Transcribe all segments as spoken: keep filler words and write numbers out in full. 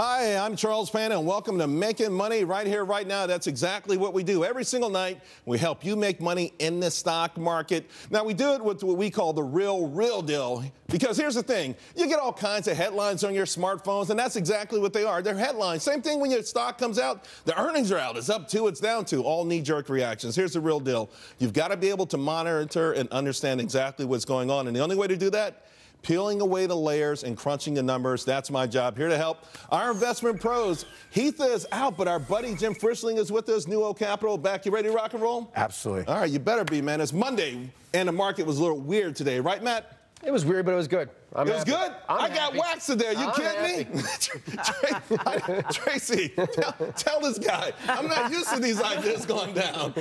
Hi, I'm Charles Payne, and welcome to Making Money right here, right now. That's exactly what we do. Every single night, we help you make money in the stock market. Now, we do it with what we call the real, real deal, because here's the thing. You get all kinds of headlines on your smartphones, and that's exactly what they are. They're headlines. Same thing when your stock comes out. The earnings are out. It's up to, it's down to. All knee-jerk reactions. Here's the real deal. You've got to be able to monitor and understand exactly what's going on, and the only way to do that, peeling away the layers and crunching the numbers. That's my job. Here to help our investment pros. Heath is out, but our buddy Jim Frischling is with us. NewOak Capital back. You ready to rock and roll? Absolutely. All right, you better be, man. It's Monday, and the market was a little weird today. Right, Matt? It was weird, but it was good. I'm it was happy. Good? I'm I got happy. Waxed today. You I'm kidding happy. Me? I, Tracy, tell, tell this guy. I'm not used to these ideas going down.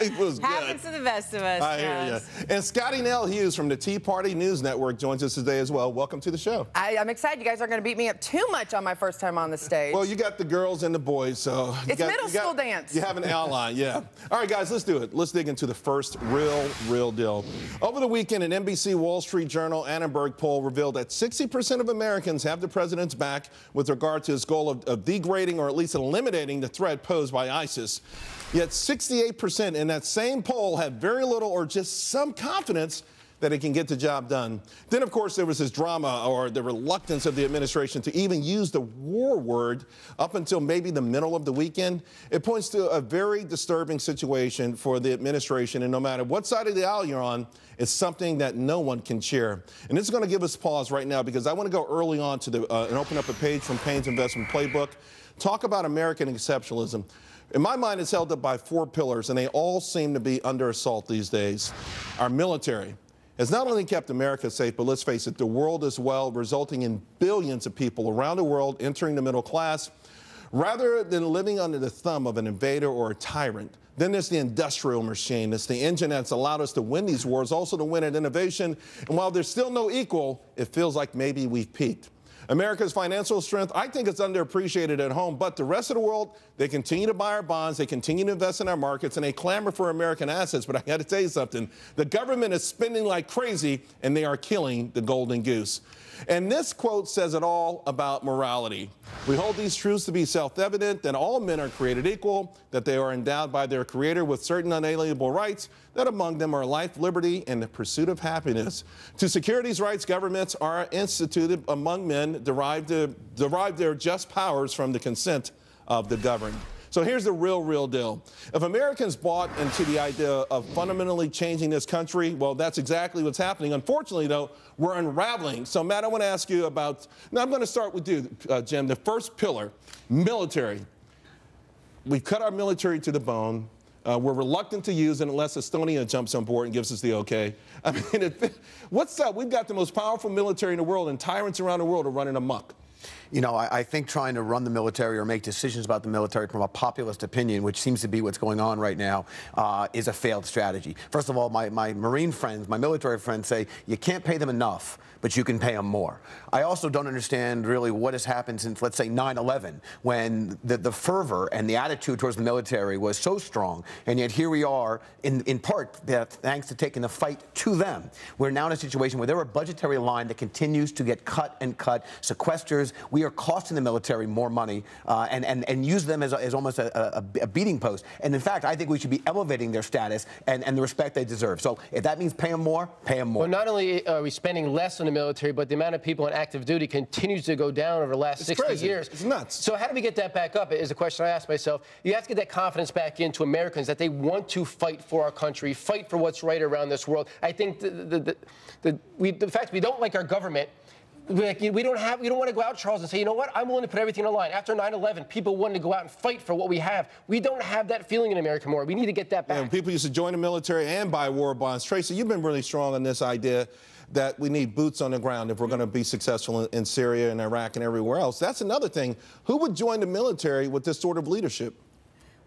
It was good. Happens to the best of us. I yes. hear you. And Scotty Nell Hughes from the Tea Party News Network joins us today as well. Welcome to the show. I, I'm excited. You guys aren't going to beat me up too much on my first time on the stage. Well, you got the girls and the boys, so. It's got, middle got, school dance. You have an ally, yeah. All right, guys, let's do it. Let's dig into the first real, real deal. Over the weekend, an N B C Wall Street Journal, Annenberg poll revealed that sixty percent of Americans have the president's back with regard to his goal of, of degrading or at least eliminating the threat posed by ISIS. Yet sixty-eight percent in that same poll have very little or just some confidence that it can get the job done. Then, of course, there was this drama or the reluctance of the administration to even use the war word up until maybe the middle of the weekend. It points to a very disturbing situation for the administration, and no matter what side of the aisle you're on, it's something that no one can share. And this is going to give us pause right now because I want to go early on to the uh, and open up a page from Payne's Investment Playbook. Talk about American exceptionalism. In my mind, it's held up by four pillars, and they all seem to be under assault these days. Our military has not only kept America safe, but let's face it, the world as well, resulting in billions of people around the world entering the middle class, rather than living under the thumb of an invader or a tyrant. Then there's the industrial machine. It's the engine that's allowed us to win these wars, also to win at innovation. And while there's still no equal, it feels like maybe we've peaked. America's financial strength, I think it's underappreciated at home, but the rest of the world, they continue to buy our bonds, they continue to invest in our markets, and they clamor for American assets. But I got to tell you something. The government is spending like crazy, and they are killing the golden goose. And this quote says it all about morality. We hold these truths to be self-evident, that all men are created equal, that they are endowed by their creator with certain unalienable rights, that among them are life, liberty, and the pursuit of happiness. To secure these rights, governments are instituted among men, derive, the, derive their just powers from the consent of the governed. So here's the real, real deal. If Americans bought into the idea of fundamentally changing this country, well, that's exactly what's happening. Unfortunately, though, we're unraveling. So, Matt, I want to ask you about, now I'm going to start with you, uh, Jim, the first pillar, military. We've cut our military to the bone. Uh, we're reluctant to use it unless Estonia jumps on board and gives us the okay. I mean, it, what's up? We've got the most powerful military in the world, and tyrants around the world are running amok. You know, I, I think trying to run the military or make decisions about the military from a populist opinion, which seems to be what's going on right now, uh, is a failed strategy. First of all, my, my Marine friends, my military friends say you can't pay them enough, but you can pay them more. I also don't understand really what has happened since, let's say, nine eleven, when the, the fervor and the attitude towards the military was so strong, and yet here we are, in, in part, thanks to taking the fight to them. We're now in a situation where there are a budgetary line that continues to get cut and cut, sequesters. We are costing the military more money uh, and, and, and use them as, a, as almost a, a, a beating post. And in fact, I think we should be elevating their status and, and the respect they deserve. So if that means pay them more, pay them more. Well, not only are we spending less on the military, but the amount of people on active duty continues to go down over the last it's sixty crazy. Years. It's nuts. So how do we get that back up is a question I ask myself. You have to get that confidence back into Americans that they want to fight for our country, fight for what's right around this world. I think the, the, the, the, we, the fact we don't like our government, Like, we don't have, we don't want to go out, Charles, and say, you know what, I'm willing to put everything on the line. After nine eleven, people wanted to go out and fight for what we have. We don't have that feeling in America more. We need to get that back. And people used to join the military and buy war bonds. Tracy, you've been really strong on this idea that we need boots on the ground if we're going to be successful in, in Syria and Iraq and everywhere else. That's another thing. Who would join the military with this sort of leadership?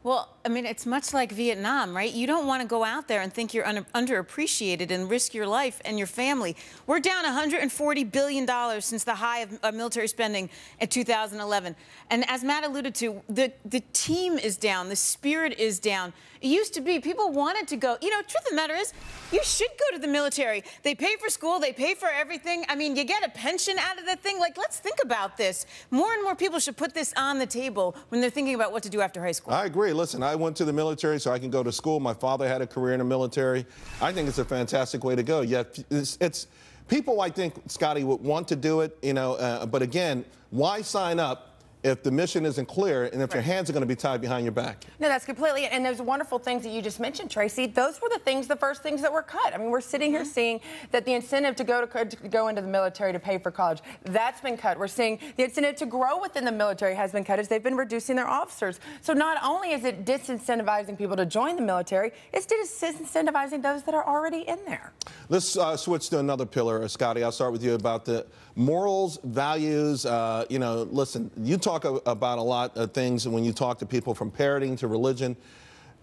Well, I mean, it's much like Vietnam, right? You don't want to go out there and think you're un underappreciated and risk your life and your family. We're down one hundred forty billion dollars since the high of uh, military spending in two thousand eleven. And as Matt alluded to, the, the team is down. The spirit is down. It used to be people wanted to go. You know, truth of the matter is, you should go to the military. They pay for school. They pay for everything. I mean, you get a pension out of the thing. Like, let's think about this. More and more people should put this on the table when they're thinking about what to do after high school. I agree. Listen, I went to the military so I can go to school. My father had a career in the military. I think it's a fantastic way to go. Yeah, it's, it's people, I think, Scotty, would want to do it, you know, uh, but again, why sign up if the mission isn't clear and if right. your hands are going to be tied behind your back? No, that's completely. And those wonderful things that you just mentioned, Tracy, those were the things, the first things that were cut. I mean, we're sitting here mm-hmm. seeing that the incentive to go to, to go into the military to pay for college, that's been cut. We're seeing the incentive to grow within the military has been cut as they've been reducing their officers. So not only is it disincentivizing people to join the military, it's disincentivizing those that are already in there. Let's uh, switch to another pillar, Scotty. I'll start with you about the morals, values. Uh, you know, listen, you talk about a lot of things when you talk to people, from parenting to religion.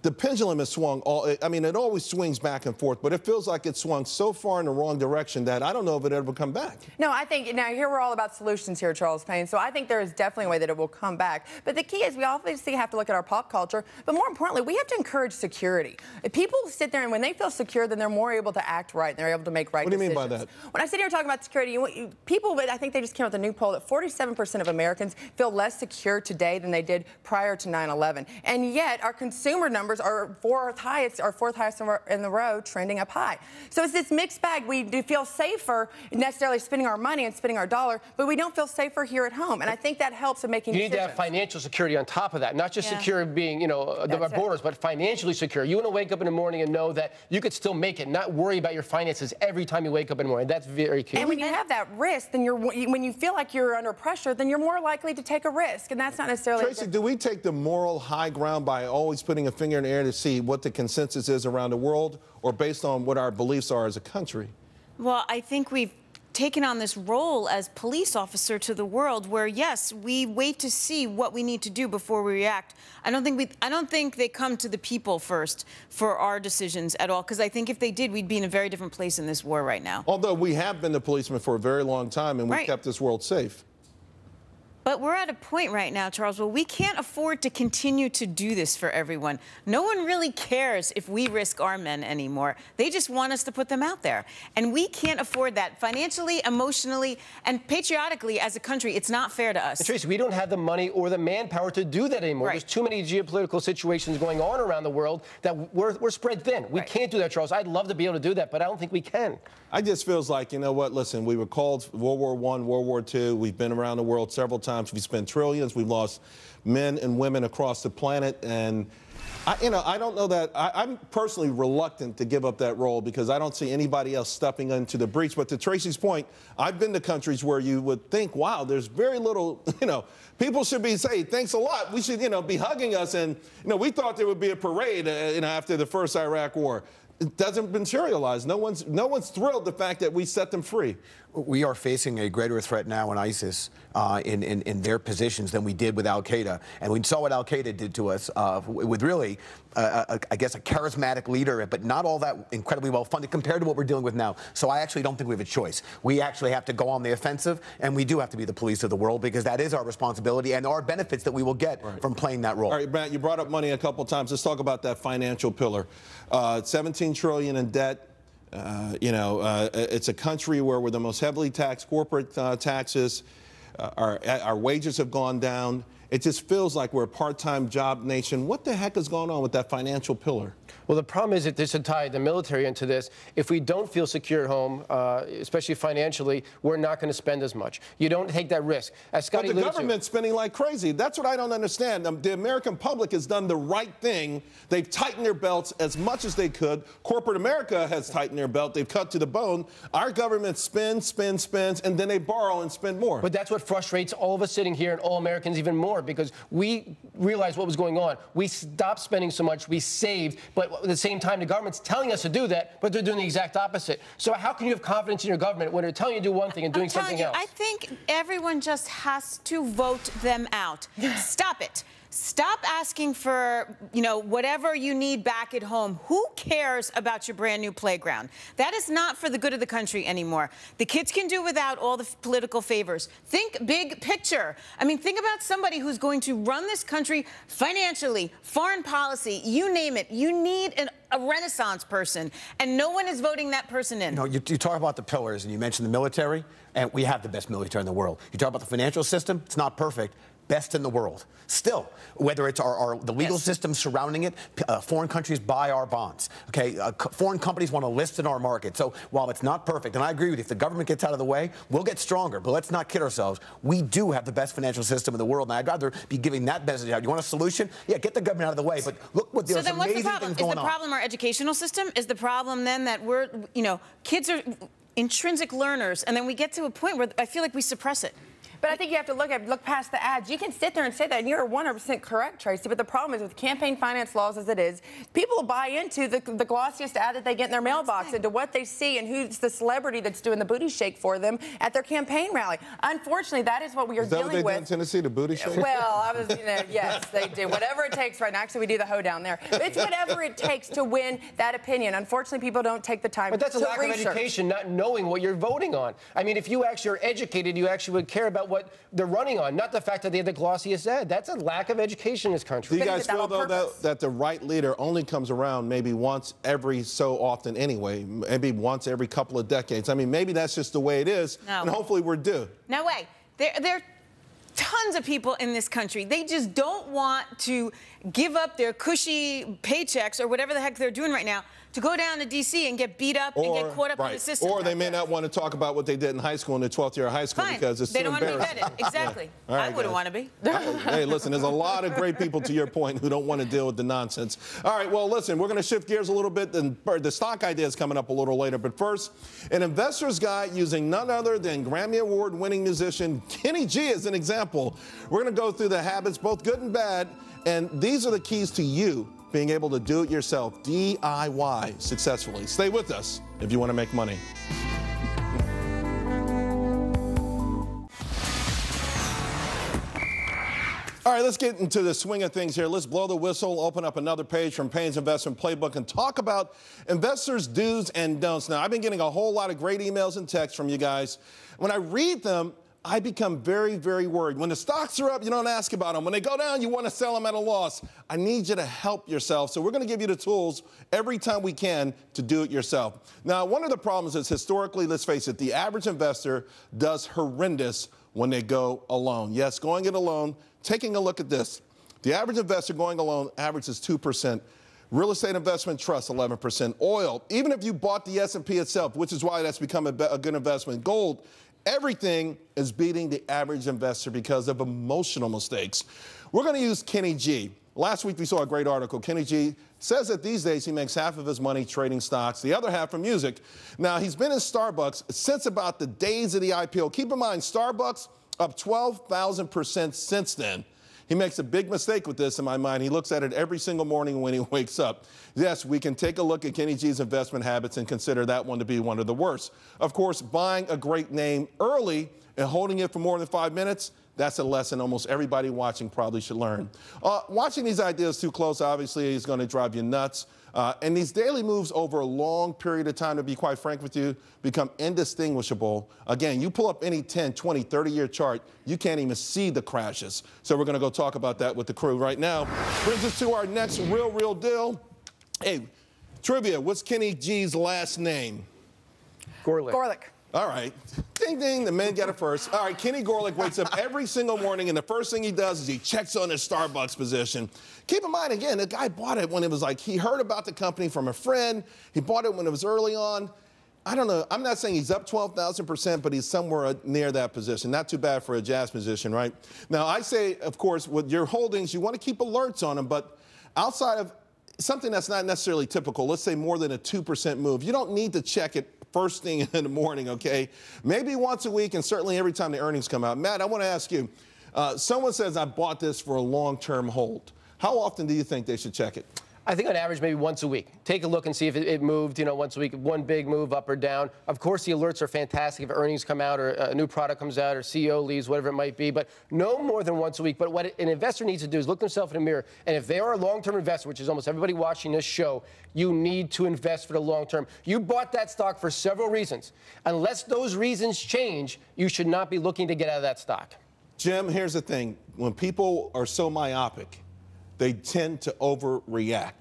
The pendulum has swung, all, I mean, it always swings back and forth, but it feels like it swung so far in the wrong direction that I don't know if it ever come back. No, I think, now here we're all about solutions here, Charles Payne, so I think there is definitely a way that it will come back. But the key is we obviously have to look at our pop culture, but more importantly, we have to encourage security. If people sit there and when they feel secure, then they're more able to act right and they're able to make right decisions. What do you mean by that? When I sit here talking about security, people, I think they just came out with a new poll that forty-seven percent of Americans feel less secure today than they did prior to nine eleven. And yet, our consumer numbers are fourth highest, our fourth highest in the row, trending up high. So it's this mixed bag. We do feel safer necessarily spending our money and spending our dollar, but we don't feel safer here at home. And I think that helps in making. You need decisions. To have financial security on top of that, not just yeah. secure being, you know, the borders, but financially secure. You want to wake up in the morning and know that you could still make it, not worry about your finances every time you wake up in the morning. That's very key. And when you have that risk, then you're when you feel like you're under pressure, then you're more likely to take a risk, and that's not necessarily. Tracy, do we take the moral high ground by always putting a finger in the air to see what the consensus is around the world, or based on what our beliefs are as a country? Well, I think we've taken on this role as police officer to the world where, yes, we wait to see what we need to do before we react. I don't think we, I don't think they come to the people first for our decisions at all, because I think if they did, we'd be in a very different place in this war right now. Although we have been the policemen for a very long time, and we've right. kept this world safe. But we're at a point right now, Charles, where we can't afford to continue to do this for everyone. No one really cares if we risk our men anymore. They just want us to put them out there. And we can't afford that financially, emotionally, and patriotically as a country. It's not fair to us. And Tracy, we don't have the money or the manpower to do that anymore. Right. There's too many geopolitical situations going on around the world that we're, we're spread thin. We right. can't do that, Charles. I'd love to be able to do that, but I don't think we can. I just feels like, you know what, listen, we were called World War One, World War Two. We've been around the world several times. We spend trillions. We've lost men and women across the planet. And, I, you know, I don't know that. I, I'm personally reluctant to give up that role because I don't see anybody else stepping into the breach. But to Tracy's point, I've been to countries where you would think, wow, there's very little, you know, people should be saying, thanks a lot. We should, you know, be hugging us. And, you know, we thought there would be a parade, uh, you know, after the first Iraq war. It doesn't materialize. No one's, no one's thrilled the fact that we set them free. We are facing a greater threat now in ISIS uh, in, in, in their positions than we did with Al-Qaeda. And we saw what Al-Qaeda did to us uh, with really, uh, a, I guess, a charismatic leader, but not all that incredibly well-funded compared to what we're dealing with now. So I actually don't think we have a choice. We actually have to go on the offensive, and we do have to be the police of the world because that is our responsibility, and there are benefits that we will get right. from playing that role. All right, Matt, you brought up money a couple times. Let's talk about that financial pillar. Uh, seventeen trillion dollars in debt. Uh, you know, uh, it's a country where we're the most heavily taxed, corporate uh, taxes, uh, our, our wages have gone down. It just feels like we're a part-time job nation. What the heck is going on with that financial pillar? Well, the problem is that this should tie the military into this. If we don't feel secure at home, uh, especially financially, we're not going to spend as much. You don't take that risk. As Scotty but the government's to, spending like crazy. That's what I don't understand. Um, the American public has done the right thing. They've tightened their belts as much as they could. Corporate America has tightened their belt. They've cut to the bone. Our government spends, spends, spends, and then they borrow and spend more. But that's what frustrates all of us sitting here and all Americans even more, because we realized what was going on. We stopped spending so much. We saved. But at the same time, the government's telling us to do that, but they're doing the exact opposite. So how can you have confidence in your government when they're telling you to do one thing and doing something else? I think everyone just has to vote them out. Stop it. Stop asking for, you know, whatever you need back at home. Who cares about your brand new playground? That is not for the good of the country anymore. The kids can do without all the political favors. Think big picture. I mean, think about somebody who's going to run this country financially, foreign policy, you name it. You need an a Renaissance person, and no one is voting that person in. You know, you, you talk about the pillars, and you mentioned the military, and we have the best military in the world. You talk about the financial system, it's not perfect, best in the world. Still, whether it's our, our the legal yes. system surrounding it, uh, foreign countries buy our bonds, okay? Uh, co foreign companies want to list in our market. So while it's not perfect, and I agree with you, if the government gets out of the way, we'll get stronger, but let's not kid ourselves. We do have the best financial system in the world, and I'd rather be giving that message out. You want a solution? Yeah, get the government out of the way, but look what there's so then amazing what's the problem? things going on. Is the problem on. our educational system? Is the problem then that we're, you know, kids are intrinsic learners, and then we get to a point where I feel like we suppress it? But I think you have to look at look past the ads. You can sit there and say that, and you're one hundred percent correct, Tracy, but the problem is with campaign finance laws as it is, people buy into the, the glossiest ad that they get in their mailbox, into what they see and who's the celebrity that's doing the booty shake for them at their campaign rally. Unfortunately, that is what we are dealing with. Is that what they do in Tennessee, the booty shake? Well, I was, you know, yes, they do. Whatever it takes right now. Actually, we do the hoedown there. It's whatever it takes to win that opinion. Unfortunately, people don't take the time to research. But that's a lack of education, not knowing what you're voting on. I mean, if you actually are educated, you actually would care about what they're running on, not the fact that they have the glossiest ad. That's a lack of education in this country. Do you guys feel, though, that, that the right leader only comes around maybe once every so often anyway, maybe once every couple of decades? I mean, maybe that's just the way it is, no. and hopefully we're due. No way. They're, they're tons of people in this country. They just don't want to give up their cushy paychecks or whatever the heck they're doing right now to go down to D C and get beat up or, and get caught up right. in the system. Or they may not want to talk about what they did in high school in their twelfth year of high school Fine. because it's they too embarrassing. They don't want to be vetted. Exactly. Yeah. Right, I wouldn't want to be. Hey, listen, there's a lot of great people, to your point, who don't want to deal with the nonsense. All right, well, listen, we're going to shift gears a little bit. And the stock idea is coming up a little later. But first, an investor's guide using none other than Grammy Award-winning musician Kenny G as an example. We're going to go through the habits, both good and bad, and these are the keys to you being able to do it yourself, D I Y, successfully. Stay with us if you want to make money. All right, let's get into the swing of things here. Let's blow the whistle, open up another page from Payne's Investment Playbook, and talk about investors' do's and don'ts. Now, I've been getting a whole lot of great emails and texts from you guys. When I read them, I become very, very worried. When the stocks are up, you don't ask about them. When they go down, you want to sell them at a loss. I need you to help yourself. So we're going to give you the tools every time we can to do it yourself. Now, one of the problems is historically, let's face it, the average investor does horrendous when they go alone. Yes, going it alone, taking a look at this. The average investor going alone averages two percent. Real estate investment trust, eleven percent. Oil, even if you bought the S and P itself, which is why that's become a, a good investment. Gold, everything is beating the average investor because of emotional mistakes. We're going to use Kenny G. Last week, we saw a great article. Kenny G says that these days he makes half of his money trading stocks, the other half from music. Now, he's been in Starbucks since about the days of the I P O. Keep in mind, Starbucks up twelve thousand percent since then. He makes a big mistake with this, in my mind. He looks at it every single morning when he wakes up. Yes, we can take a look at Kenny G's investment habits and consider that one to be one of the worst. Of course, buying a great name early and holding it for more than five minutes, that's a lesson almost everybody watching probably should learn. Uh, watching these ideas too close, obviously, is going to drive you nuts. Uh, and these daily moves over a long period of time, to be quite frank with you, become indistinguishable. Again, you pull up any ten, twenty, thirty-year chart, you can't even see the crashes. So we're going to go talk about that with the crew right now. Brings us to our next real, real deal. Hey, trivia, what's Kenny G's last name? Gorlick. Gorlick. All right. Ding, ding, the men got it first. All right, Kenny Gorlick wakes up every single morning, and the first thing he does is he checks on his Starbucks position. Keep in mind, again, the guy bought it when it was like he heard about the company from a friend. He bought it when it was early on. I don't know. I'm not saying he's up twelve thousand percent, but he's somewhere near that position. Not too bad for a jazz position, right? Now, I say, of course, with your holdings, you want to keep alerts on them, but outside of something that's not necessarily typical, let's say more than a two percent move, you don't need to check it first thing in the morning, okay? Maybe once a week, and certainly every time the earnings come out. Matt, I want to ask you, uh, someone says I bought this for a long-term hold. How often do you think they should check it? I think on average maybe once a week. Take a look and see if it, it moved, you know, once a week, one big move up or down. Of course, the alerts are fantastic if earnings come out or a new product comes out or C E O leaves, whatever it might be, but no more than once a week. But what an investor needs to do is look themselves in the mirror, and if they are a long-term investor, which is almost everybody watching this show, you need to invest for the long term. You bought that stock for several reasons. Unless those reasons change, you should not be looking to get out of that stock. Jim, here's the thing. When people are so myopic, they tend to overreact,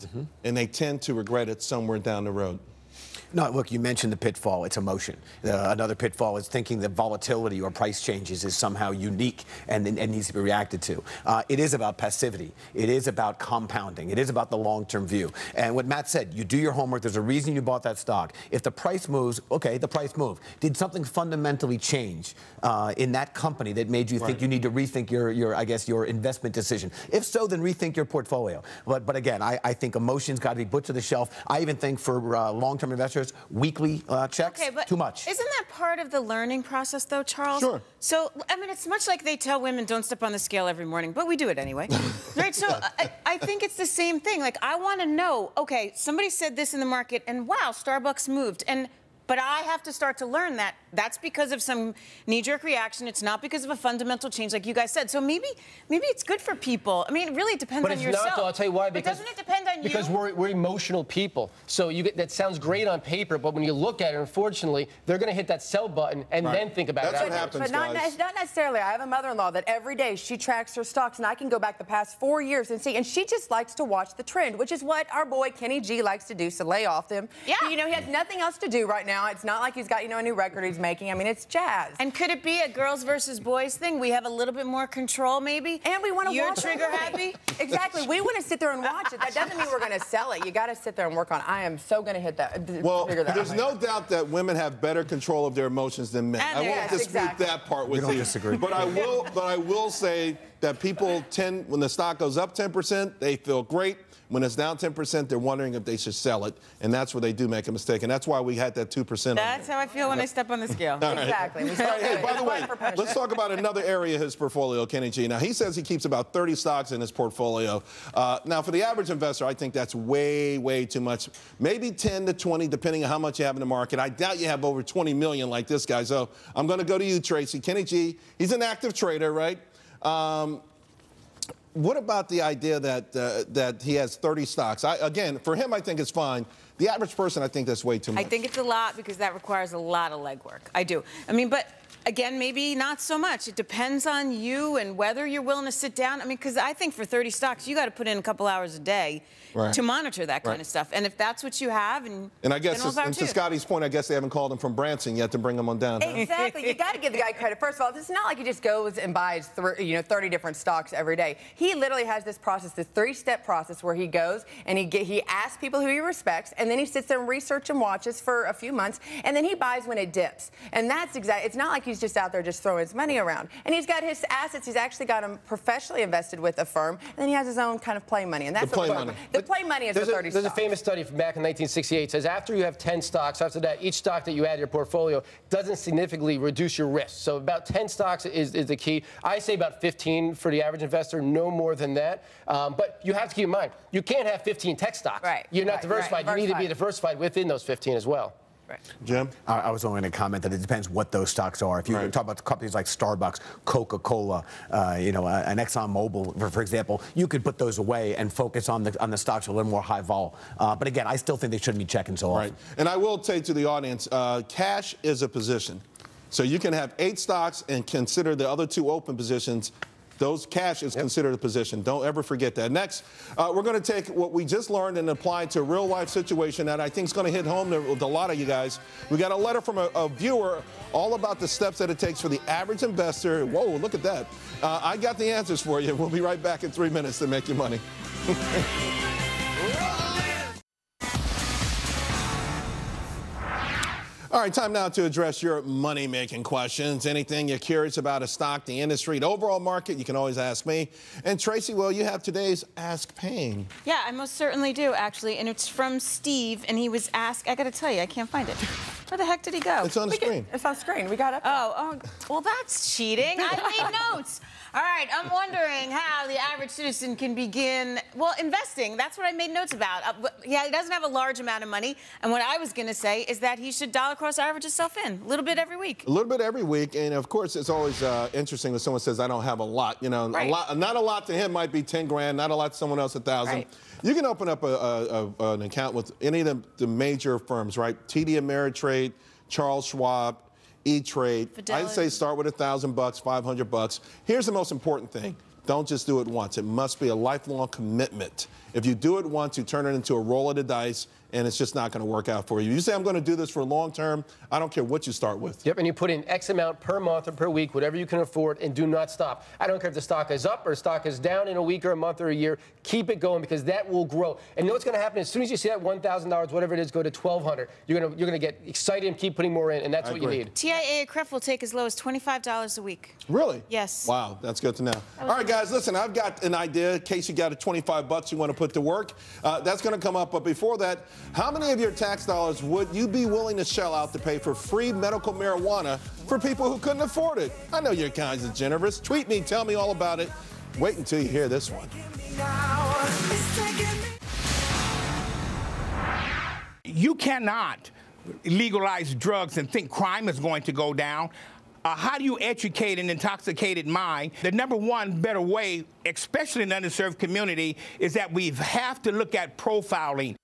mm-hmm. and they tend to regret it somewhere down the road. No, look, you mentioned the pitfall. It's emotion. Uh, another pitfall is thinking that volatility or price changes is somehow unique and, and needs to be reacted to. Uh, it is about passivity. It is about compounding. It is about the long-term view. And what Matt said, you do your homework. There's a reason you bought that stock. If the price moves, okay, the price moved. Did something fundamentally change uh, in that company that made you right. think you need to rethink your, your, I guess, your investment decision? If so, then rethink your portfolio. But, but again, I, I think emotion's got to be put to the shelf. I even think for uh, long-term investors, weekly uh, checks, okay, but too much. Isn't that part of the learning process, though, Charles? Sure. So, I mean, it's much like they tell women don't step on the scale every morning, but we do it anyway. Right? So I, I think it's the same thing. Like, I want to know, okay, somebody said this in the market, and wow, Starbucks moved. And but I have to start to learn that that's because of some knee-jerk reaction. It's not because of a fundamental change, like you guys said. So maybe, maybe it's good for people. I mean, it really depends on yourself. But it's not. Though, I'll tell you why. Because but doesn't it depend on you? Because we're, we're emotional people. So you get that sounds great on paper, but when you look at it, unfortunately, they're going to hit that sell button and right. then think about that's it. That's what happens, but not, guys. Not necessarily. I have a mother-in-law that every day she tracks her stocks, and I can go back the past four years and see. And she just likes to watch the trend, which is what our boy Kenny G likes to do. So lay off them. Yeah. You know, he has nothing else to do right now. Now, it's not like he's got, you know, a new record he's making. I mean, it's jazz. And could it be a girls versus boys thing? We have a little bit more control, maybe? And we want to watch it. You're trigger happy? Exactly. We want to sit there and watch it. That doesn't mean we're going to sell it. You got to sit there and work on it. I am so going to hit that. Well, that there's out. no doubt that women have better control of their emotions than men. And I won't yes, dispute exactly. that part with you. We don't disagree. But I will, but I will say that people tend, when the stock goes up ten percent, they feel great. When it's down ten percent, they're wondering if they should sell it, and that's where they do make a mistake, and that's why we had that two percent. That's on how I feel when I step on the scale. All right. Exactly. All right, hey, by the way, let's talk about another area of his portfolio, Kenny G. Now, he says he keeps about thirty stocks in his portfolio. Uh, now, for the average investor, I think that's way, way too much. Maybe ten to twenty, depending on how much you have in the market. I doubt you have over twenty million like this guy, so I'm going to go to you, Tracy. Kenny G, he's an active trader, right? Um, What about the idea that uh, that he has thirty stocks? I, again, for him, I think it's fine. The average person, I think that's way too much. I think it's a lot because that requires a lot of legwork. I do. I mean, but again, maybe not so much. It depends on you and whether you're willing to sit down. I mean, because I think for thirty stocks, you got to put in a couple hours a day right. to monitor that kind right. of stuff. And if that's what you have, and and I guess this, and to Scotty's point, I guess they haven't called him from Branson yet to bring him on down. Huh? Exactly. You got to give the guy credit. First of all, it's not like he just goes and buys th you know thirty different stocks every day. He literally has this process, this three-step process, where he goes and he get, he asks people who he respects, and then he sits there and research and watches for a few months, and then he buys when it dips. And that's exactly. It's not like he's He's just out there just throwing his money around. And he's got his assets. He's actually got them professionally invested with a firm. And then he has his own kind of play money. And that's the play money. The play money is the thirty stocks. There's a famous study from back in nineteen sixty-eight. It says after you have ten stocks, after that, each stock that you add to your portfolio doesn't significantly reduce your risk. So about ten stocks is, is the key. I say about fifteen for the average investor, no more than that. Um, but you have to keep in mind, you can't have fifteen tech stocks. Right. You're not right, diversified. Right. You need to be diversified within those fifteen as well. Right. Jim? I, I was only going to comment that it depends what those stocks are. If you right. talk about companies like Starbucks, Coca-Cola, uh, you know, uh, an Exxon Mobil, for, for example, you could put those away and focus on the on the stocks a little more high vol. Uh, but again, I still think they shouldn't be checking so often. Right. And I will say to the audience, uh, cash is a position. So you can have eight stocks and consider the other two open positions. Those cash is yep. considered a position. Don't ever forget that. Next, uh, we're going to take what we just learned and apply it to a real-life situation that I think is going to hit home to, to a lot of you guys. We got a letter from a, a viewer all about the steps that it takes for the average investor. Whoa, look at that. Uh, I got the answers for you. We'll be right back in three minutes to Make Your Money. All right, time now to address your money-making questions. Anything you're curious about, a stock, the industry, the overall market, you can always ask me. And Tracy, well, you have today's Ask Payne. Yeah, I most certainly do, actually. And it's from Steve, and he was asked, I got to tell you, I can't find it. Where the heck did he go? It's on the we screen. Get, it's on screen. We got up. Oh, oh, well, that's cheating. I made notes. All right, I'm wondering how the average citizen can begin, well, investing. That's what I made notes about. Uh, yeah, he doesn't have a large amount of money. And what I was going to say is that he should dollar cost average himself in a little bit every week. A little bit every week. And, of course, it's always uh, interesting when someone says, I don't have a lot. You know, right. a lot, not a lot to him might be ten grand, not a lot to someone else, a thousand. Right. You can open up a, a, a, an account with any of the, the major firms, right? T D Ameritrade, Charles Schwab, E-Trade. I'd say start with a thousand bucks, five hundred bucks. Here's the most important thing. Don't just do it once. It must be a lifelong commitment. If you do it once, you turn it into a roll of the dice, and it's just not going to work out for you. You say, I'm going to do this for long term, I don't care what you start with. Yep, and you put in X amount per month or per week, whatever you can afford, and do not stop. I don't care if the stock is up or stock is down in a week or a month or a year. Keep it going, because that will grow. And you know what's going to happen? As soon as you see that one thousand dollars, whatever it is, go to twelve hundred dollars. You're going to, you're going to get excited and keep putting more in, and that's I what agree. you need. T I A A C R E F will take as low as twenty-five dollars a week. Really? Yes. Wow, that's good to know. All right, guys, listen, I've got an idea in case you got a twenty-five bucks you want to put to work. Uh, that's going to come up, but before that, how many of your tax dollars would you be willing to shell out to pay for free medical marijuana for people who couldn't afford it? I know your kinds are generous. Tweet me, tell me all about it. Wait until you hear this one. You cannot legalize drugs and think crime is going to go down. Uh, how do you educate an intoxicated mind? The number one better way, especially in the underserved community, is that we have to look at profiling.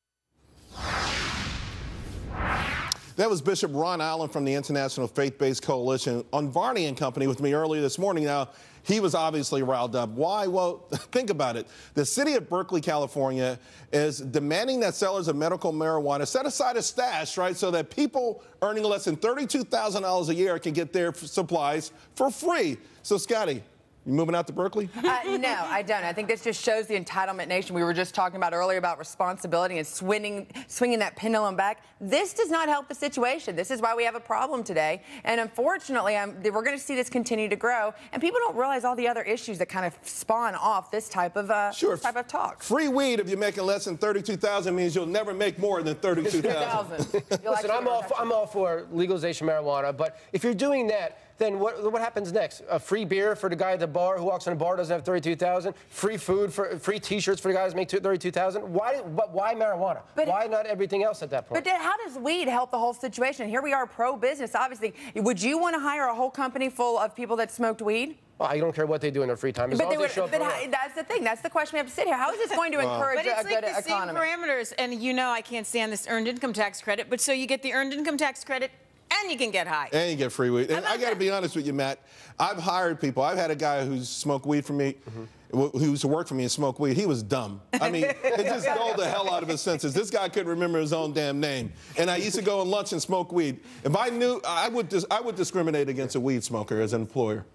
That was Bishop Ron Allen from the International Faith-Based Coalition on Varney and Company with me earlier this morning. Now, he was obviously riled up. Why? Well, think about it. The city of Berkeley, California, is demanding that sellers of medical marijuana set aside a stash, right, so that people earning less than thirty-two thousand dollars a year can get their supplies for free. So, Scotty, you moving out to Berkeley? Uh, no, I don't. I think this just shows the entitlement nation we were just talking about earlier about responsibility and swinging, swinging that pendulum back. This does not help the situation. This is why we have a problem today. And unfortunately, I'm, we're going to see this continue to grow. And people don't realize all the other issues that kind of spawn off this type of uh, sure. type of talk. Free weed, if you're making less than thirty-two thousand dollars, means you'll never make more than thirty-two thousand dollars. Listen, I'm all, for, I'm all for legalization of marijuana, but if you're doing that, then what, what happens next? A free beer for the guy at the bar who walks in a bar doesn't have thirty-two thousand dollars. Free food, for free T-shirts for the guys who make thirty-two thousand dollars. Why? But why marijuana? But why not everything else at that point? But how does weed help the whole situation? Here we are, pro-business. Obviously, would you want to hire a whole company full of people that smoked weed? Well, I don't care what they do in their free time. As but long they as they show but how, that's the thing. That's the question we have to sit here. How is this going to well, encourage but it's a like good the economy? Same parameters, and you know I can't stand this earned income tax credit. But so you get the earned income tax credit. And you can get high. And you get free weed. And I got to be honest with you, Matt. I've hired people. I've had a guy who's smoked weed for me, mm-hmm. who used to work for me and smoked weed. He was dumb. I mean, it just dulled the hell out of his senses. This guy couldn't remember his own damn name. And I used to go on lunch and smoke weed. If I knew, I would, dis I would discriminate against a weed smoker as an employer.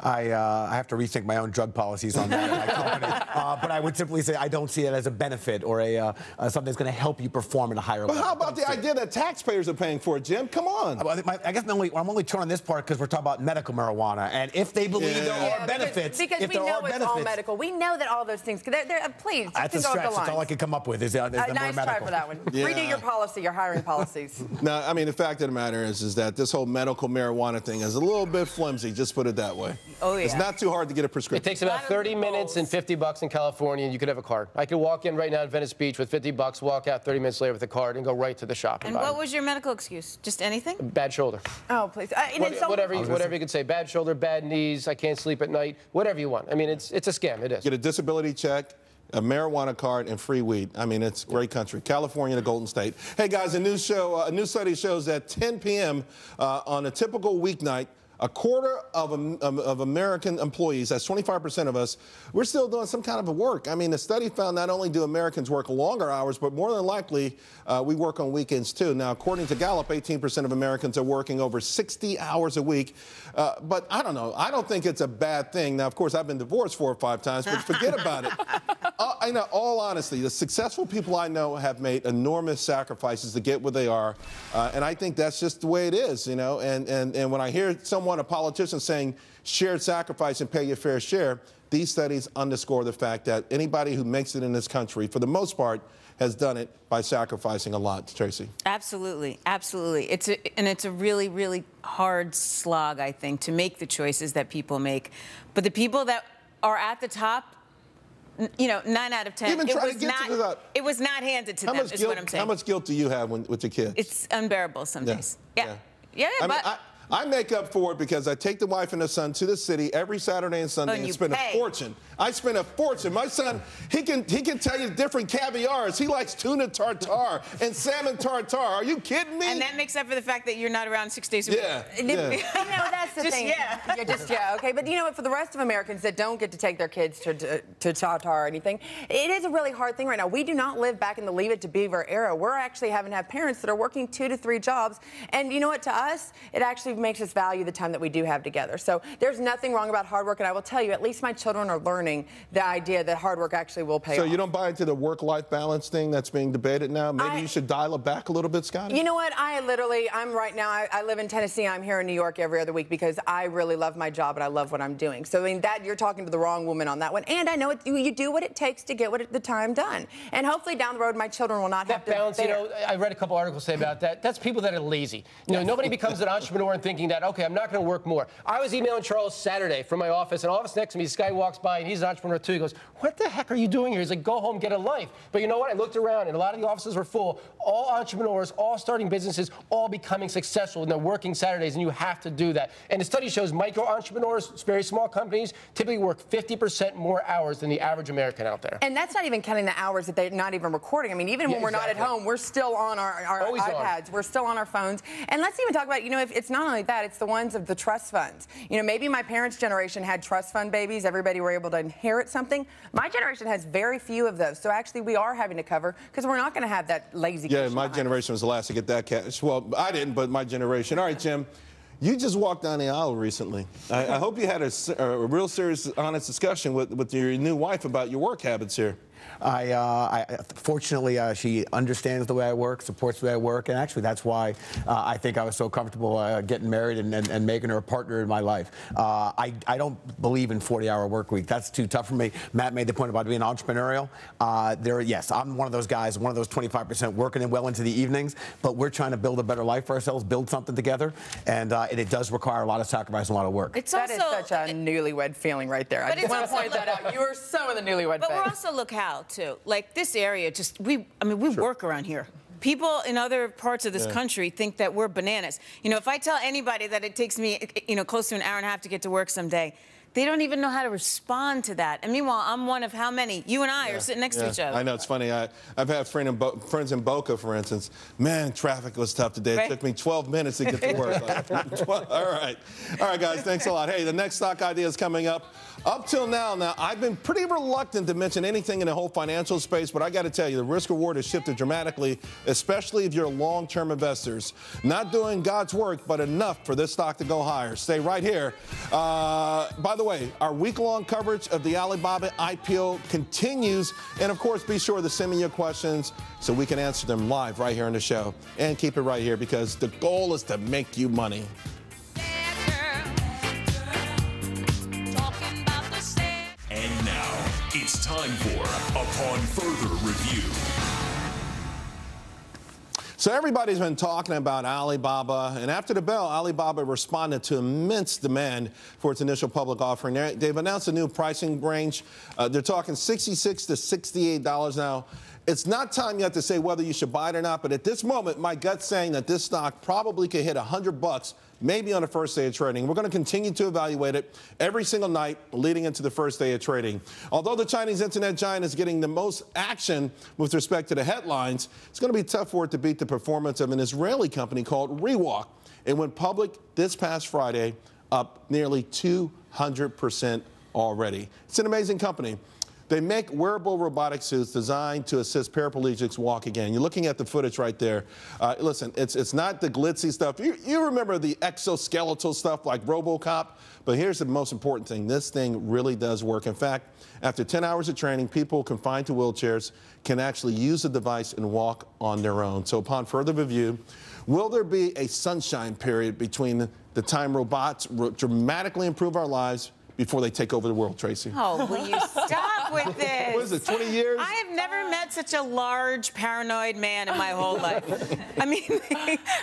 I, uh, I have to rethink my own drug policies on that. my company. Uh, but I would simply say I don't see it as a benefit or a uh, uh, something that's going to help you perform at a higher level. But how about the idea that taxpayers are paying for it, Jim? Come on. I, my, I guess my only, I'm only torn on this part because we're talking about medical marijuana, and if they believe yeah. there yeah, are because, benefits, because if we there know are it's benefits, all medical. We know that all those things. They're, they're, please, that's a stretch. That's all I can come up with. Is uh, nice more medical. Try for that one. Yeah. Redo your policy, your hiring policies. No, I mean the fact of the matter is, is that this whole medical marijuana thing is a little bit flimsy. Just put it that way. Oh, yeah. It's not too hard to get a prescription. It takes about thirty minutes and fifty bucks in California, and you could have a card. I could walk in right now in Venice Beach with fifty bucks, walk out thirty minutes later with a card, and go right to the shop. And, and what was your medical excuse? Just anything? Bad shoulder. Oh, please. Uh, what, whatever you, whatever you could say. Bad shoulder, bad knees, I can't sleep at night, whatever you want. I mean, it's, it's a scam. It is. Get a disability check, a marijuana card, and free weed. I mean, it's a great country. California, the Golden State. Hey, guys, a new, show, uh, a new study shows that ten p m Uh, on a typical weeknight, a quarter of, um, of American employees, that's twenty-five percent of us, we're still doing some kind of a work. I mean, the study found not only do Americans work longer hours, but more than likely uh, we work on weekends too. Now, according to Gallup, eighteen percent of Americans are working over sixty hours a week. Uh, but I don't know. I don't think it's a bad thing. Now, of course, I've been divorced four or five times, but forget about it. Uh, in all honesty, the successful people I know have made enormous sacrifices to get where they are. Uh, and I think that's just the way it is, you know. And, and, and when I hear someone someone, a politician, saying shared sacrifice and pay your fair share, these studies underscore the fact that anybody who makes it in this country, for the most part, has done it by sacrificing a lot, Tracy. Absolutely, absolutely. It's a, and it's a really, really hard slog, I think, to make the choices that people make. But the people that are at the top, you know, nine out of ten, even it, was to get not, to the it was not handed to how them, is guilt, what I'm saying. How much guilt do you have when, with your kids? It's unbearable some yeah. days. Yeah, yeah, yeah, yeah I but... Mean, I, I make up for it because I take the wife and the son to the city every Saturday and Sunday oh, and, and spend pay. a fortune. I spend a fortune. My son, he can he can tell you different caviars. He likes tuna tartare and salmon tartare. Are you kidding me? And that makes up for the fact that you're not around six days a week. Yeah. yeah. You know, that's the just, thing. Yeah. You're just, yeah, okay. But you know what, for the rest of Americans that don't get to take their kids to, to, to tartare or anything, it is a really hard thing right now. We do not live back in the Leave It to Beaver era. We're actually having to have parents that are working two to three jobs. And you know what, to us, it actually makes us value the time that we do have together. So there's nothing wrong about hard work, and I will tell you, at least my children are learning the idea that hard work actually will pay so off. So you don't buy into the work-life balance thing that's being debated now? Maybe I, you should dial it back a little bit, Scotty? You know what? I literally, I'm right now, I, I live in Tennessee. I'm here in New York every other week because I really love my job and I love what I'm doing. So I mean, that you're talking to the wrong woman on that one. And I know it, you, you do what it takes to get what it, the time done. And hopefully down the road, my children will not that have to balance, bear. You know, I read a couple articles say about that. That's people that are lazy. You know, nobody becomes an entrepreneur and thinking that, okay, I'm not going to work more. I was emailing Charles Saturday from my office, and all of us next to me, this guy walks by, and he's an entrepreneur, too. He goes, what the heck are you doing here? He's like, go home, get a life. But you know what? I looked around, and a lot of the offices were full. All entrepreneurs, all starting businesses, all becoming successful, and they're working Saturdays, and you have to do that. And the study shows micro-entrepreneurs, very small companies, typically work fifty percent more hours than the average American out there. And that's not even counting the hours that they're not even recording. I mean, even yeah, when exactly. we're not at home, we're still on our, our iPads. On. We're still on our phones. And let's even talk about, you know, if it's not only that, it's the ones of the trust funds. You know, maybe my parents' generation had trust fund babies. Everybody were able to inherit something. My generation has very few of those. So actually, we are having to cover because we're not going to have that lazy cash. Yeah, my generation was the last to get that cash. Well, I didn't, but my generation. All right, Jim, you just walked down the aisle recently. I, I hope you had a, a real serious, honest discussion with, with your new wife about your work habits here. I, uh, I fortunately uh, she understands the way I work, supports the way I work, and actually that's why uh, I think I was so comfortable uh, getting married and, and, and making her a partner in my life. Uh, I, I don't believe in forty-hour work week. That's too tough for me. Matt made the point about being entrepreneurial. Uh, there, yes, I'm one of those guys, one of those twenty-five percent working in well into the evenings, but we're trying to build a better life for ourselves, build something together, and, uh, and it does require a lot of sacrifice and a lot of work. It's that also, is such a it, newlywed feeling right there. I just want to point that out. You are so in the newlywed But phase. We're also look how. Too. Like this area, just we, I mean, we sure. work around here. People in other parts of this yeah. country think that we're bananas. You know, if I tell anybody that it takes me, you know, close to an hour and a half to get to work someday, they don't even know how to respond to that. And meanwhile, I'm one of how many? You and I yeah. are sitting next yeah. to each other. I know, it's funny. I, I've had friend in Bo friends in Boca, for instance. Man, traffic was tough today. Right? It took me twelve minutes to get to work. Like, all right. All right, guys, thanks a lot. Hey, the next stock idea is coming up. Up till now, now, I've been pretty reluctant to mention anything in the whole financial space, but I got to tell you, the risk-reward has shifted dramatically, especially if you're long-term investors. Not doing God's work, but enough for this stock to go higher. Stay right here. Uh, by the way, our week-long coverage of the Alibaba I P O continues. And, of course, be sure to send me your questions so we can answer them live right here on the show. And keep it right here because the goal is to make you money. And now it's time for Upon Further Review. So everybody's been talking about Alibaba, and after the bell, Alibaba responded to immense demand for its initial public offering. They've announced a new pricing range. Uh, they're talking sixty-six to sixty-eight dollars now. It's not time yet to say whether you should buy it or not, but at this moment, my gut's saying that this stock probably could hit one hundred bucks, maybe on the first day of trading. We're going to continue to evaluate it every single night leading into the first day of trading. Although the Chinese internet giant is getting the most action with respect to the headlines, it's going to be tough for it to beat the performance of an Israeli company called Rewalk. It went public this past Friday, up nearly two hundred percent already. It's an amazing company. They make wearable robotic suits designed to assist paraplegics walk again. You're looking at the footage right there. Uh, listen, it's, it's not the glitzy stuff. You, you remember the exoskeletal stuff like RoboCop, but here's the most important thing. This thing really does work. In fact, after ten hours of training, people confined to wheelchairs can actually use the device and walk on their own. So upon further review, will there be a sunshine period between the time robots dramatically improve our lives before they take over the world, Tracy? Oh, will you stop with this? What is it, twenty years? I have never met such a large, paranoid man in my whole life. I mean,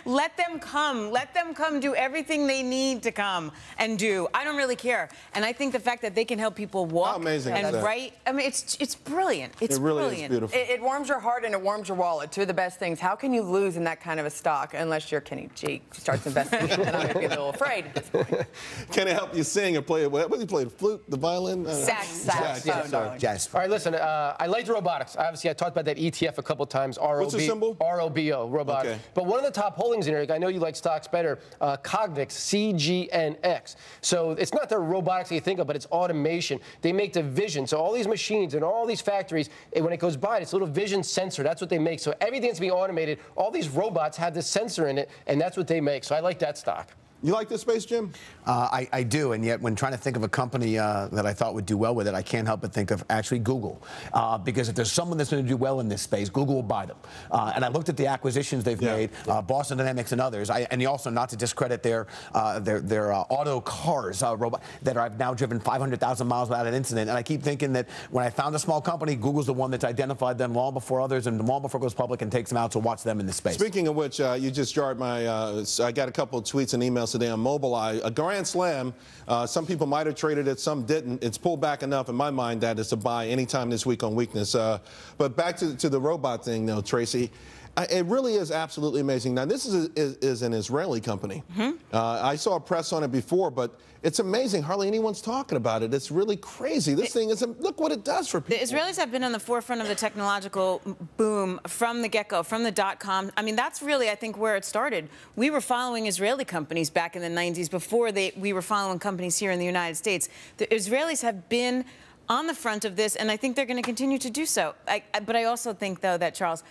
let them come. Let them come do everything they need to come and do. I don't really care. And I think the fact that they can help people walk amazing and write, I mean, it's it's brilliant. It's it really brilliant. Is beautiful. It, it warms your heart and it warms your wallet. Two of the best things. How can you lose in that kind of a stock unless you're Kenny G starts investing? And I'm going to be a little afraid at this point. Can it help you sing or play it? He played flute, the violin, uh, sax, sax, sax. Oh, jazz. All right, listen. Uh, I liked robotics. Obviously, I talked about that E T F a couple times. R O B O. What's the symbol? R O B O, robotics. Okay. But one of the top holdings in here, I know you like stocks better. Uh, Cognex, C G N X. So it's not the robotics that you think of, but it's automation. They make the vision. So all these machines and all these factories, it, when it goes by, it's a little vision sensor. That's what they make. So everything's being automated. All these robots have this sensor in it, and that's what they make. So I like that stock. You like this space, Jim? Uh, I, I do, and yet when trying to think of a company uh, that I thought would do well with it, I can't help but think of actually Google. Uh, because if there's someone that's going to do well in this space, Google will buy them. Uh, and I looked at the acquisitions they've yeah. made, uh, Boston Dynamics and others, I, and also not to discredit their uh, their, their uh, auto cars uh, robot that I've now driven five hundred thousand miles without an incident. And I keep thinking that when I found a small company, Google's the one that's identified them long before others and long before it goes public and takes them out to watch them in this space. Speaking of which, uh, you just jarred my. Uh, I got a couple of tweets and emails today on Mobileye, a grand slam. Uh, some people might have traded it, some didn't. It's pulled back enough, in my mind, that it's to buy anytime this week on weakness. Uh, but back to, to the robot thing, though, Tracy. I, it really is absolutely amazing. Now, this is, a, is, is an Israeli company. Mm-hmm. uh, I saw a press on it before, but it's amazing. Hardly anyone's talking about it. It's really crazy. This it, thing is, a, look what it does for people. The Israelis have been on the forefront of the technological boom from the get-go, from the dot-com. I mean, that's really, I think, where it started. We were following Israeli companies back in the nineties before they, we were following companies here in the United States. The Israelis have been on the front of this, and I think they're going to continue to do so. I, I, but I also think, though, that, Charles,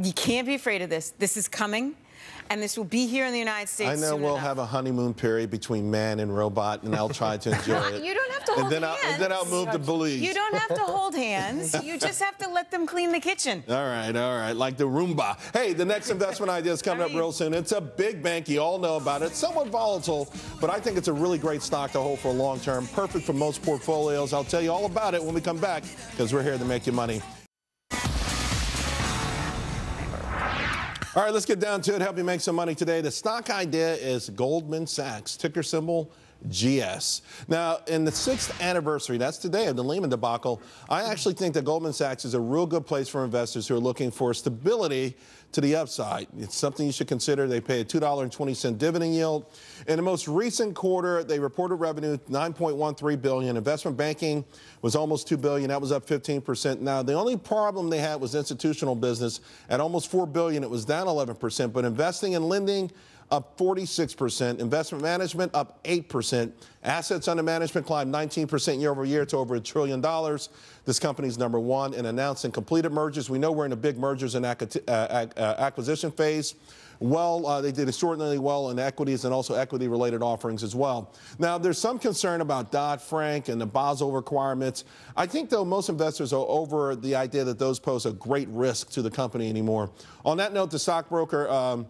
you can't be afraid of this. This is coming, and this will be here in the United States. I know we'll enough. have a honeymoon period between man and robot, and I'll try to enjoy it. You don't have to and hold then hands. I'll, and then I'll move to Belize. You don't have to hold hands. You just have to let them clean the kitchen. All right, all right, like the Roomba. Hey, the next investment idea is coming right. up real soon. It's a big bank. You all know about it. Somewhat volatile, but I think it's a really great stock to hold for a long term. Perfect for most portfolios. I'll tell you all about it when we come back, because we're here to make you money. All right, let's get down to it. Help you make some money today. The stock idea is Goldman Sachs, ticker symbol G S. Now, in the sixth anniversary, that's today, of the Lehman debacle, I actually think that Goldman Sachs is a real good place for investors who are looking for stability to the upside. It's something you should consider. They pay a two dollars and twenty cents dividend yield. In the most recent quarter, they reported revenue nine point one three billion dollars. Investment banking was almost two billion dollars. That was up fifteen percent. Now, the only problem they had was institutional business. At almost four billion dollars, it was down eleven percent. But investing and lending, up forty-six percent, investment management up eight percent, assets under management climbed nineteen percent year over year to over a trillion dollars. This company's number one in announced and completed mergers. We know we're in a big mergers and acquisition phase. Well, uh, they did extraordinarily well in equities and also equity-related offerings as well. Now, there's some concern about Dodd-Frank and the Basel requirements. I think, though, most investors are over the idea that those pose a great risk to the company anymore. On that note, the stockbroker um,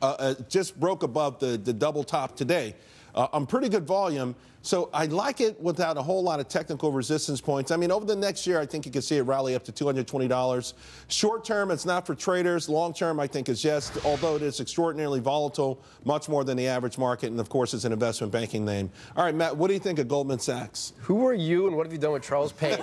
Uh, just broke above the, the double top today uh, on pretty good volume. So I like it without a whole lot of technical resistance points. I mean, over the next year, I think you can see it rally up to two hundred twenty dollars. Short term, it's not for traders. Long term, I think is yes, although it is extraordinarily volatile, much more than the average market. And of course, it's an investment banking name. All right, Matt, what do you think of Goldman Sachs? Who are you and what have you done with Charles Payne?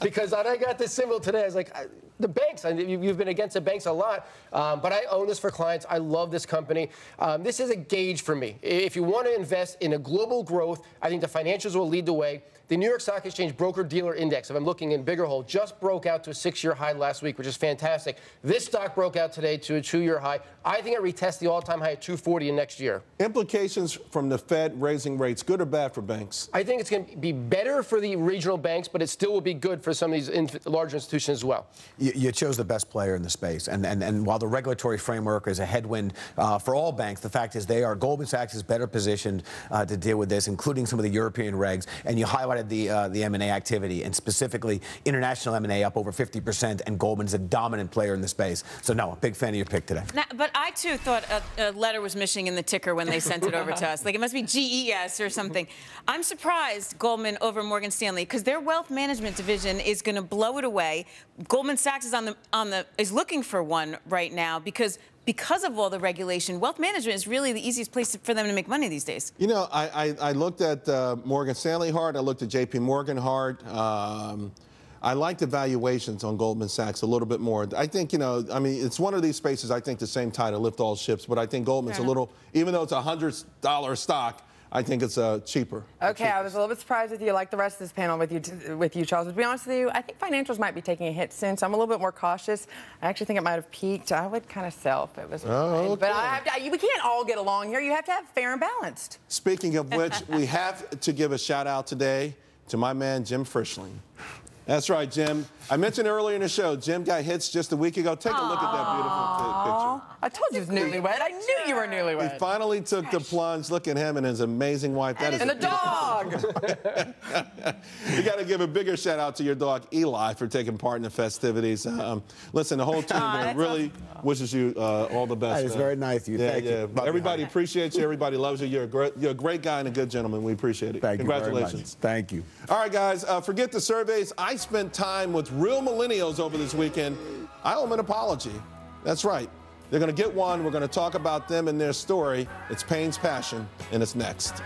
Because I got this symbol today. I was like, I, the banks, I, you've been against the banks a lot, um, but I own this for clients. I love this company. Um, this is a gauge for me. If you want to invest in a global growth, I think the financials will lead the way. The New York Stock Exchange broker-dealer index, if I'm looking in bigger hole, just broke out to a six-year high last week, which is fantastic. This stock broke out today to a two-year high. I think it retests the all-time high at two forty in next year. Implications from the Fed raising rates, good or bad for banks? I think it's going to be better for the regional banks, but it still will be good for some of these in larger institutions as well. You, you chose the best player in the space, and, and, and while the regulatory framework is a headwind uh, for all banks, the fact is they are, Goldman Sachs is better positioned uh, to deal with this, including some of the European regs, and you highlighted the uh, the M and A activity, and specifically international M and A up over fifty percent, and Goldman's a dominant player in the space. So, no, a big fan of your pick today. Now, but I, too, thought a, a letter was missing in the ticker when they sent it over to us. Like, it must be G E S or something. I'm surprised Goldman over Morgan Stanley, because their wealth management division is going to blow it away. Goldman Sachs is on the on the is looking for one right now because Because of all the regulation, wealth management is really the easiest place for them to make money these days. You know, I, I, I looked at uh, Morgan Stanley hard. I looked at J P Morgan hard. Um, I like the valuations on Goldman Sachs a little bit more. I think, you know, I mean, it's one of these spaces, I think the same tide will lift all ships, but I think Goldman's a little, even though it's a one hundred dollar stock, I think it's uh, cheaper. Okay, cheaper. I was a little bit surprised with you, like the rest of this panel with you, t with you, Charles. But to be honest with you, I think financials might be taking a hit soon, so I'm a little bit more cautious. I actually think it might have peaked. I would kind of sell if it was. Oh, okay. But I have to, we can't all get along here. You have to have fair and balanced. Speaking of which, we have to give a shout out today to my man Jim Frischling. That's right, Jim. I mentioned earlier in the show, Jim got hits just a week ago. Take a Aww. look at that beautiful picture. I told you it was newlywed. I knew you were newlywed. He finally took Gosh. the plunge. Look at him and his amazing wife. That and is the dog. You got to give a bigger shout out to your dog, Eli, for taking part in the festivities. Um, listen, the whole team Aww, really awesome. wishes you uh, all the best. That is uh, very nice of you. Yeah, Thank yeah. you. Everybody appreciates you. Everybody loves you. You're a, great, you're a great guy and a good gentleman. We appreciate it. Thank Congratulations. You very much. Thank you. All right, guys, uh, forget the surveys. I spent time with real millennials over this weekend. I owe them an apology. That's right. They're going to get one. We're going to talk about them and their story. It's Payne's Passion, and it's next.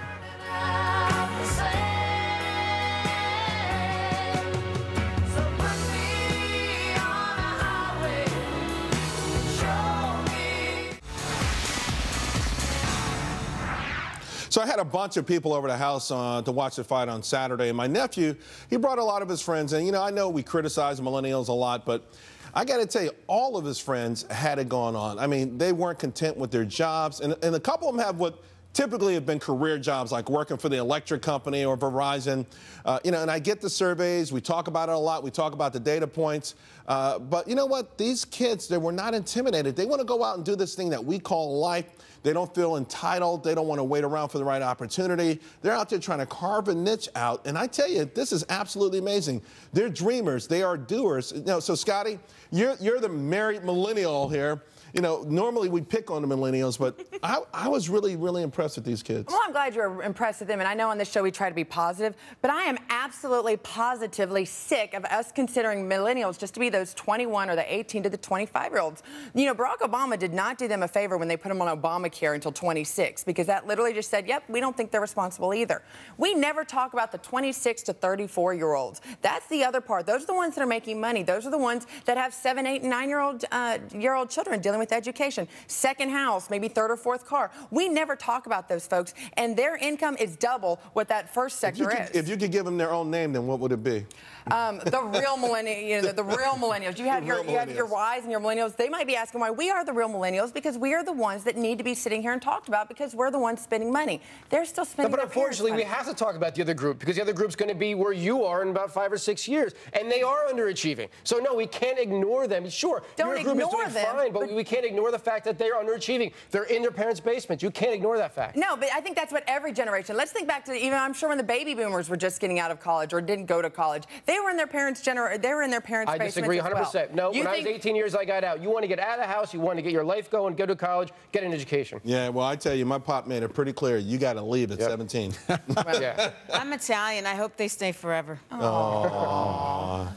So I had a bunch of people over the house uh, to watch the fight on Saturday, and my nephew, he brought a lot of his friends. And, you know, I know we criticize millennials a lot, but I got to tell you, all of his friends had it going on. I mean, they weren't content with their jobs, and, and a couple of them have what typically have been career jobs, like working for the electric company or Verizon. Uh, you know, and I get the surveys. We talk about it a lot. We talk about the data points. Uh, but you know what? These kids, they were not intimidated. They want to go out and do this thing that we call life. They don't feel entitled. They don't want to wait around for the right opportunity. They're out there trying to carve a niche out. And I tell you, this is absolutely amazing. They're dreamers. They are doers. You know, so, Scotty, you're, you're the married millennial here. You know, normally we pick on the millennials, but I, I was really, really impressed with these kids. Well, I'm glad you're impressed with them, and I know on this show we try to be positive, but I am absolutely positively sick of us considering millennials just to be those twenty-one or the eighteen to the twenty-five-year-olds. You know, Barack Obama did not do them a favor when they put them on Obamacare until twenty-six, because that literally just said, yep, we don't think they're responsible either. We never talk about the twenty-six to thirty-four-year-olds. That's the other part. Those are the ones that are making money. Those are the ones that have seven, eight, nine-year-old uh, year-old children dealing with With education, second house, maybe third or fourth car. We never talk about those folks, and their income is double what that first sector if is. Could, if you could give them their own name, then what would it be? Um, the real millennials, you know, the, the real millennials. You have your, you have your Ys and your millennials. They might be asking why we are the real millennials, because we are the ones that need to be sitting here and talked about, because we're the ones spending money. They're still spending. No, but unfortunately, we have to talk about the other group, because the other group's going to be where you are in about five or six years, and they are underachieving. So no, we can't ignore them. Sure, don't your group ignore is doing them, fine, but, but we can't. You can't ignore the fact that they're underachieving. They're in their parents' basement. You can't ignore that fact. No, but I think that's what every generation. Let's think back to even, I'm sure, when the baby boomers were just getting out of college or didn't go to college. They were in their parents' gener they were in their parents' I basement disagree one hundred percent. As well. No, you when think I was eighteen years, I got out. You want to get out of the house, you want to get your life going, go to college, get an education. Yeah, well, I tell you, my pop made it pretty clear. You got to leave at yep. seventeen. Well, yeah. I'm Italian. I hope they stay forever. Aww.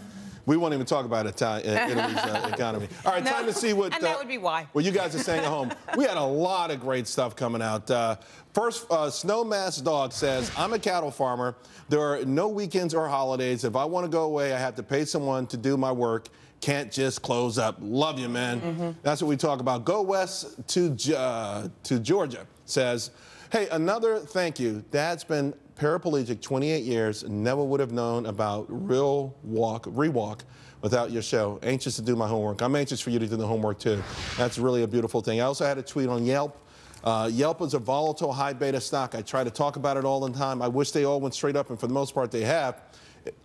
We won't even talk about Italian, uh, Italy's uh, economy. All right, no. time to see what and that uh, would be why. What you guys are saying at home. We had a lot of great stuff coming out. Uh, first, uh, Snowmass Dog says, I'm a cattle farmer. There are no weekends or holidays. If I want to go away, I have to pay someone to do my work. Can't just close up. Love you, man. Mm-hmm. That's what we talk about. Go West to, uh, to Georgia says, Hey, another thank you. Dad's been paraplegic twenty-eight years, never would have known about real walk, Rewalk without your show. Anxious to do my homework. I'm anxious for you to do the homework too. That's really a beautiful thing. I also had a tweet on Yelp. Uh, Yelp is a volatile high beta stock. I try to talk about it all the time. I wish they all went straight up, and for the most part they have.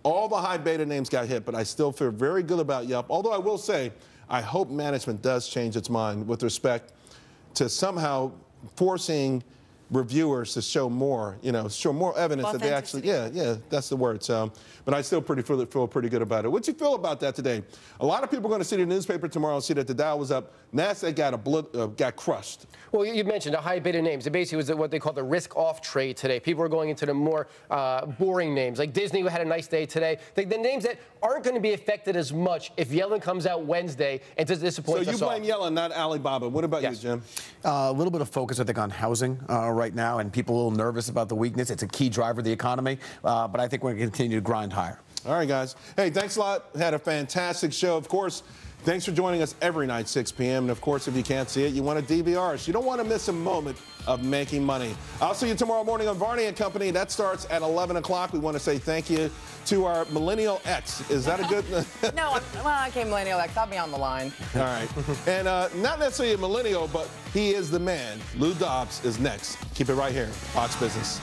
All the high beta names got hit, but I still feel very good about Yelp. Although I will say, I hope management does change its mind with respect to somehow forcing reviewers to show more, you know, show more evidence that they actually, yeah, yeah, that's the word. So, but I still pretty feel, feel pretty good about it. What you feel about that today? A lot of people are going to see the newspaper tomorrow and see that the Dow was up. Nasdaq got a blit, uh, got crushed. Well, you mentioned a high beta names. It basically was what they call the risk-off trade today. People are going into the more uh, boring names. Like Disney, who had a nice day today. The, the names that aren't going to be affected as much if Yellen comes out Wednesday and does disappoint. So you blame all. Yellen, not Alibaba. What about yes. you, Jim? Uh, a little bit of focus, I think, on housing. Uh, right now, and people a little nervous about the weakness. It's a key driver of the economy, uh, but I think we're going to continue to grind higher. All right, guys. Hey, thanks a lot. Had a fantastic show. Of course, thanks for joining us every night, six p m And, of course, if you can't see it, you want to D V R us. You don't want to miss a moment of making money. I'll see you tomorrow morning on Varney and Company. That starts at eleven o'clock. We want to say thank you to our Millennial X. Is that a good? No, I'm, well, okay, Millennial X. I'll be on the line. All right. And uh, not necessarily a millennial, but he is the man. Lou Dobbs is next. Keep it right here. Fox Business.